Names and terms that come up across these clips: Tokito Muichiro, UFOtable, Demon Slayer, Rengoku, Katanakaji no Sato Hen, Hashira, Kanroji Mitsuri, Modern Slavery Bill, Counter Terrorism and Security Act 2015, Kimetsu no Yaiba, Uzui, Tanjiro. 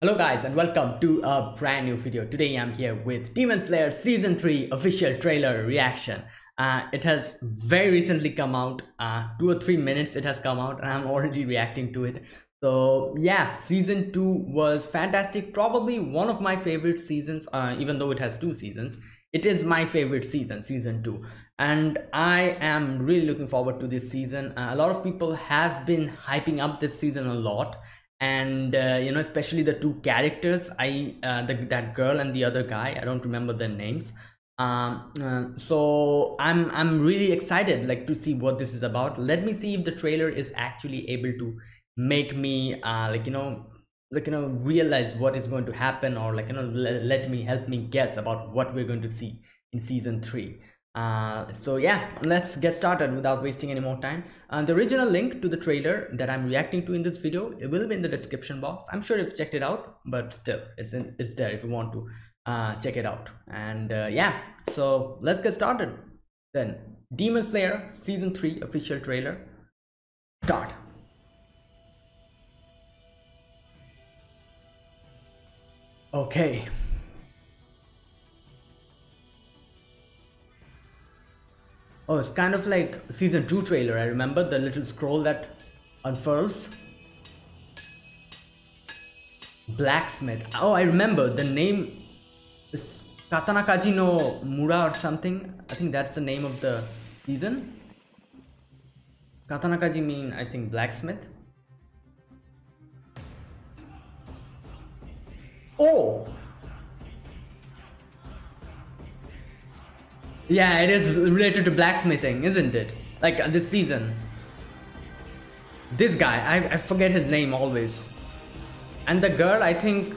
Hello guys and welcome to a brand new video. Today I'm here with Demon Slayer Season 3 official trailer reaction. It has very recently come out, 2 or 3 minutes it has come out and I'm already reacting to it. So yeah, Season 2 was fantastic, probably one of my favorite seasons, even though it has 2 seasons. It is my favorite season, Season 2. And I am really looking forward to this season. A lot of people have been hyping up this season a lot. And you know, especially the 2 characters, that girl and the other guy, I don't remember their names. So I'm really excited, like, to see what this is about. Let me see if the trailer is actually able to make me realize what is going to happen, or help me guess about what we're going to see in Season 3. So yeah, let's get started without wasting any more time. The original link to the trailer that I'm reacting to in this video, it will be in the description box. I'm sure you've checked it out, but still, it's there if you want to check it out. And yeah, so let's get started then. Demon Slayer Season 3 official trailer. Start. Okay. Oh, it's kind of like Season 2 trailer. I remember the little scroll that unfurls. Blacksmith. Oh, I remember the name is Katanakaji no Mura or something. I think that's the name of the season. Katanakaji mean, I think, blacksmith. Oh! Yeah, it is related to blacksmithing, isn't it? Like this season. This guy, I forget his name always. And the girl, I think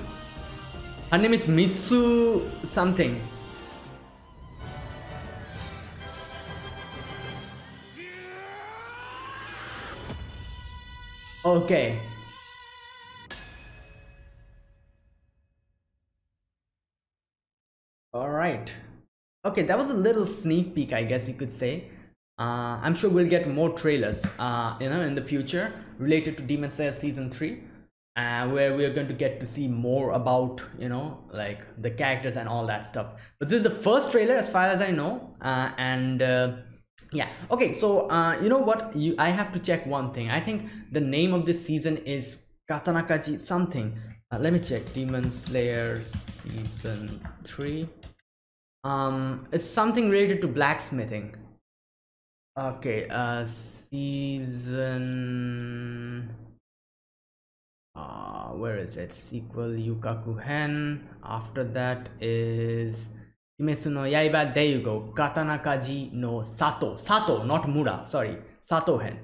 her name is Mitsu something. Okay. All right. Okay, that was a little sneak peek, I guess you could say. I'm sure we'll get more trailers, in the future related to Demon Slayer Season 3, where we are going to get to see more about, the characters and all that stuff. But this is the first trailer, as far as I know, yeah. Okay, so you know what? I have to check one thing. I think the name of this season is Katanakaji something. Let me check. Demon Slayer Season 3. It's something related to blacksmithing. Okay, season... where is it? Sequel Yukaku Hen. After that is... Kimetsu no Yaiba. There you go. Katanakaji no Sato. Sato, not Mura. Sorry. Sato Hen.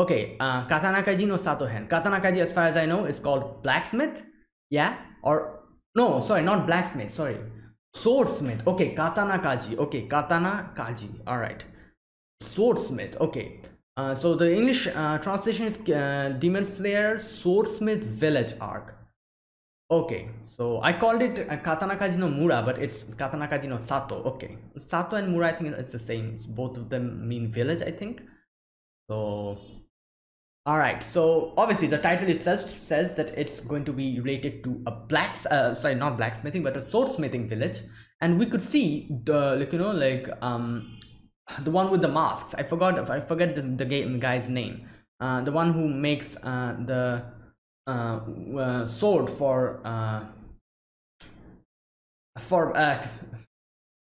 Okay, Katanakaji no Sato Hen. Katanakaji, as far as I know, is called blacksmith. Yeah? Or... No, sorry, not blacksmith. Sorry. Swordsmith. Okay, Katanakaji. Okay, Katanakaji. All right, Swordsmith. Okay, so the English translation is Demon Slayer Swordsmith Village Arc. Okay, so I called it Katanakaji no Mura, but it's Katanakaji no Sato. Okay, Sato and Mura, I think it's the same. It's both of them mean village, I think. So all right, so obviously the title itself says that it's going to be related to a swordsmithing village, and we could see the the one with the masks. I forget the game guy's name, the one who makes the sword for oh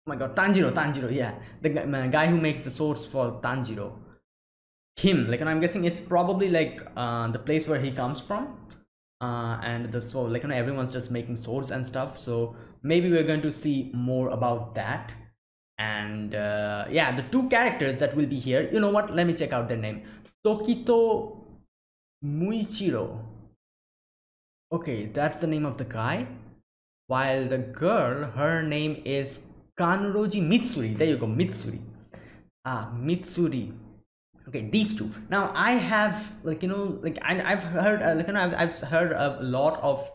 my god, Tanjiro. Yeah, the guy who makes the swords for Tanjiro. Him, like, and I'm guessing it's probably like the place where he comes from, and the sword, everyone's just making swords and stuff. So maybe we're going to see more about that. And yeah, the 2 characters that will be here. You know what? Let me check out their name. Tokito Muichiro. Okay, that's the name of the guy. While the girl, her name is Kanroji Mitsuri. There you go, Mitsuri. Mitsuri. Okay, these 2. Now I have I've heard a lot of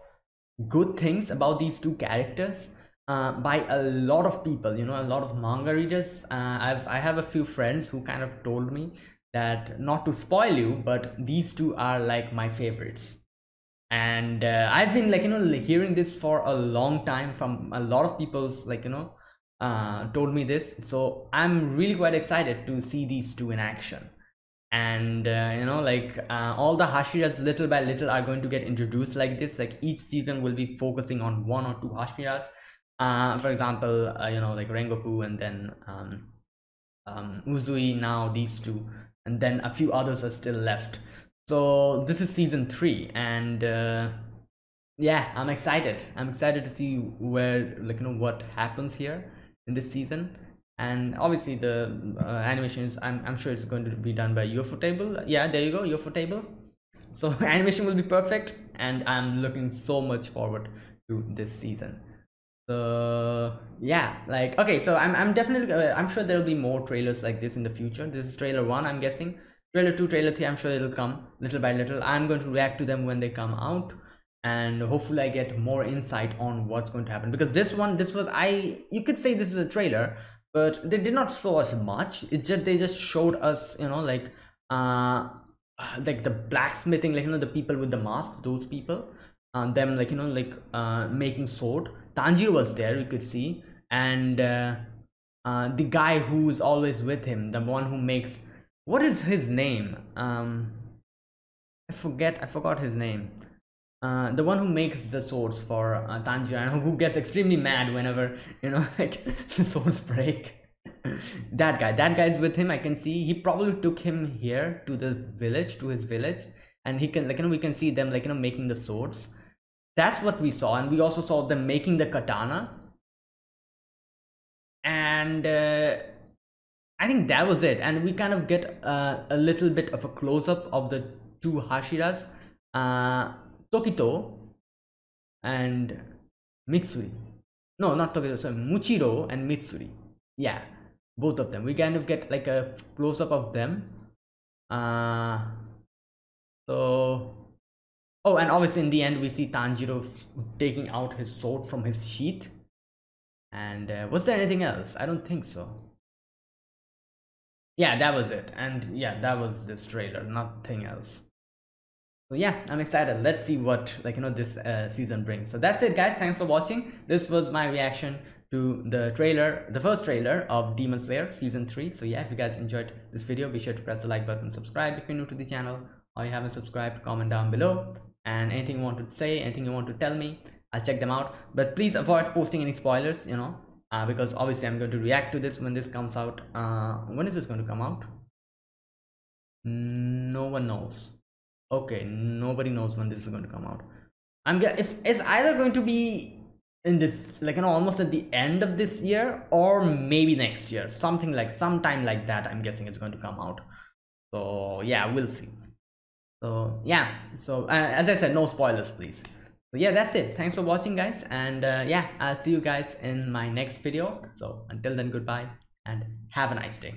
good things about these 2 characters by a lot of people, a lot of manga readers. I have a few friends who kind of told me that, not to spoil you, but these 2 are like my favorites. And I've been hearing this for a long time from a lot of people's told me this, so I'm really quite excited to see these two in action. And all the Hashiras little by little are going to get introduced like this. Like each season will be focusing on one or two Hashiras, for example, Rengoku, and then Uzui, now these two, and then a few others are still left. So this is season 3, and yeah, I'm excited to see where what happens here in this season. And obviously the animation is, I'm sure it's going to be done by UFOtable. Yeah, there you go, UFOtable. So animation will be perfect, and I'm looking so much forward to this season. So yeah, okay, so I'm definitely I'm sure there will be more trailers like this in the future. This is trailer 1, I'm guessing. Trailer 2, trailer 3, I'm sure it'll come little by little. I'm going to react to them when they come out, and hopefully I get more insight on what's going to happen, because you could say this is a trailer, but they did not show us much. They just showed us the blacksmithing, the people with the masks, those people, them making sword. Tanjiro was there, you could see, and the guy who's always with him, the one who makes, what is his name? I forgot his name. The one who makes the swords for Tanjiro, and who gets extremely mad whenever the swords break. That guy's with him. I can see he probably took him here to the village, to his village, and he can we can see them making the swords. That's what we saw, and we also saw them making the katana. And I think that was it, and we kind of get a little bit of a close-up of the two Hashiras, Tokito and Mitsuri. No, not Tokito, sorry, Muichiro and Mitsuri. Yeah, both of them. We kind of get a close-up of them. Oh, and obviously in the end we see Tanjiro taking out his sword from his sheath. And was there anything else? I don't think so. Yeah, that was it. And yeah, that was this trailer, nothing else. So yeah, I'm excited. Let's see what this season brings. So that's it, guys. Thanks for watching. This was my reaction to the trailer, the first trailer of Demon Slayer season 3. So yeah, if you guys enjoyed this video, be sure to press the like button, subscribe if you're new to the channel, or you haven't subscribed. Comment down below, and anything you want to say, anything you want to tell me, I'll check them out. But please avoid posting any spoilers, because obviously I'm going to react to this when this comes out. When is this going to come out? No one knows. Okay, nobody knows when this is going to come out. It's either going to be in this, almost at the end of this year, or maybe next year, sometime like that. I'm guessing it's going to come out. So yeah, we'll see. So yeah, so as I said, no spoilers, please. So yeah, that's it. Thanks for watching, guys, and yeah, I'll see you guys in my next video. So until then, goodbye and have a nice day.